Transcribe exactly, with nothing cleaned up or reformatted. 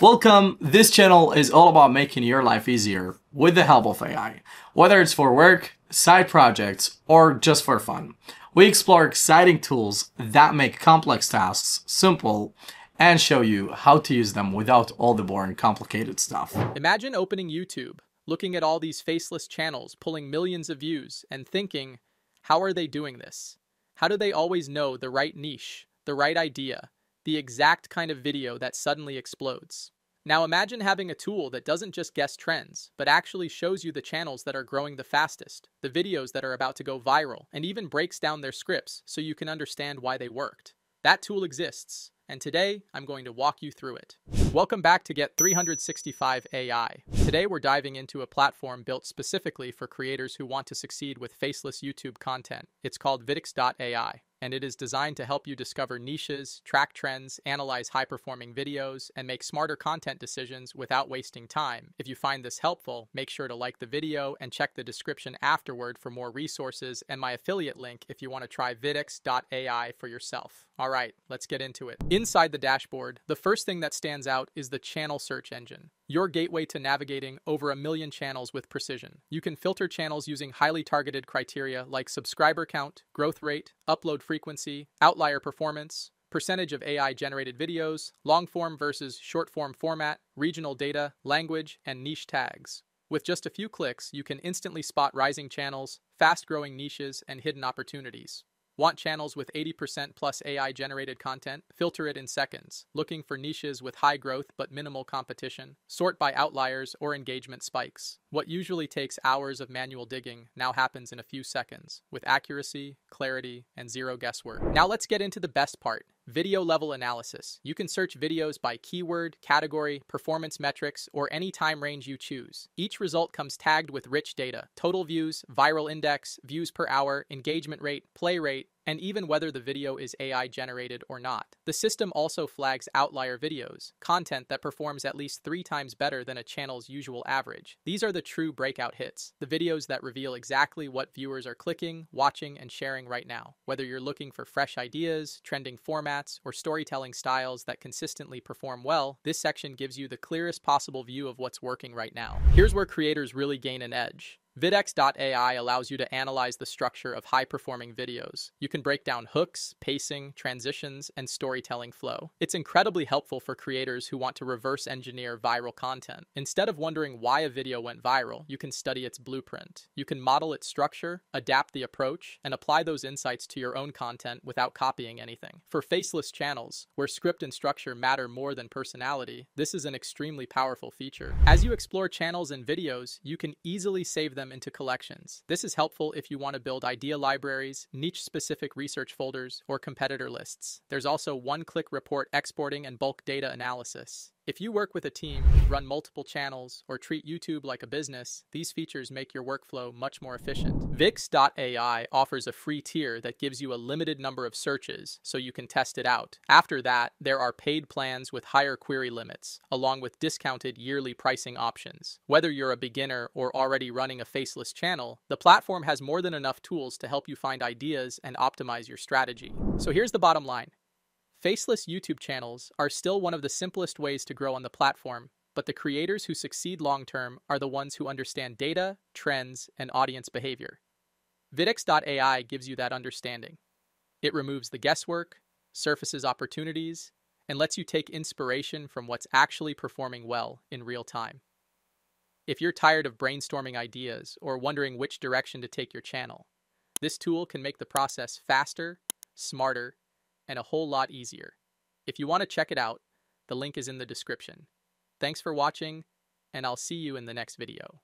Welcome, this channel is all about making your life easier with the help of A I. Whether it's for work, side projects, or just for fun, we explore exciting tools that make complex tasks simple and show you how to use them without all the boring, complicated stuff. Imagine opening YouTube, looking at all these faceless channels pulling millions of views and thinking, how are they doing this? How do they always know the right niche, the right idea, the exact kind of video that suddenly explodes? Now imagine having a tool that doesn't just guess trends, but actually shows you the channels that are growing the fastest, the videos that are about to go viral, and even breaks down their scripts so you can understand why they worked. That tool exists, and today I'm going to walk you through it. Welcome back to Get three sixty-five A I. Today we're diving into a platform built specifically for creators who want to succeed with faceless YouTube content. It's called Vidx dot A I, and it is designed to help you discover niches, track trends, analyze high-performing videos, and make smarter content decisions without wasting time. If you find this helpful, make sure to like the video and check the description afterward for more resources and my affiliate link if you want to try Vidx dot A I for yourself. All right, let's get into it. Inside the dashboard, the first thing that stands out is the channel search engine, your gateway to navigating over a million channels with precision. You can filter channels using highly targeted criteria like subscriber count, growth rate, upload frequency, outlier performance, percentage of A I-generated videos, long-form versus short-form format, regional data, language, and niche tags. With just a few clicks, you can instantly spot rising channels, fast-growing niches, and hidden opportunities. Want channels with eighty percent plus A I-generated content? Filter it in seconds, looking for niches with high growth but minimal competition. Sort by outliers or engagement spikes. What usually takes hours of manual digging now happens in a few seconds, with accuracy, clarity, and zero guesswork. Now let's get into the best part, video level analysis. You can search videos by keyword, category, performance metrics, or any time range you choose. Each result comes tagged with rich data, total views, viral index, views per hour, engagement rate, play rate, and even whether the video is A I generated or not. The system also flags outlier videos, content that performs at least three times better than a channel's usual average. These are the true breakout hits, the videos that reveal exactly what viewers are clicking, watching, and sharing right now, whether you're looking for fresh ideas, trending formats, or storytelling styles that consistently perform well. This section gives you the clearest possible view of what's working right now. Here's where creators really gain an edge. Vidx dot A I allows you to analyze the structure of high-performing videos. You can break down hooks, pacing, transitions, and storytelling flow. It's incredibly helpful for creators who want to reverse engineer viral content. Instead of wondering why a video went viral, you can study its blueprint. You can model its structure, adapt the approach, and apply those insights to your own content without copying anything. For faceless channels, where script and structure matter more than personality, this is an extremely powerful feature. As you explore channels and videos, you can easily save them into collections. This is helpful if you want to build idea libraries, niche-specific research folders, or competitor lists. There's also one-click report exporting and bulk data analysis. If you work with a team, run multiple channels, or treat YouTube like a business, these features make your workflow much more efficient. Vidx dot A I offers a free tier that gives you a limited number of searches so you can test it out. After that, there are paid plans with higher query limits, along with discounted yearly pricing options. Whether you're a beginner or already running a faceless channel, the platform has more than enough tools to help you find ideas and optimize your strategy. So here's the bottom line. Faceless YouTube channels are still one of the simplest ways to grow on the platform, but the creators who succeed long-term are the ones who understand data, trends, and audience behavior. Vidx dot A I gives you that understanding. It removes the guesswork, surfaces opportunities, and lets you take inspiration from what's actually performing well in real time. If you're tired of brainstorming ideas or wondering which direction to take your channel, this tool can make the process faster, smarter, and a whole lot easier. If you want to check it out, the link is in the description. Thanks for watching, and I'll see you in the next video.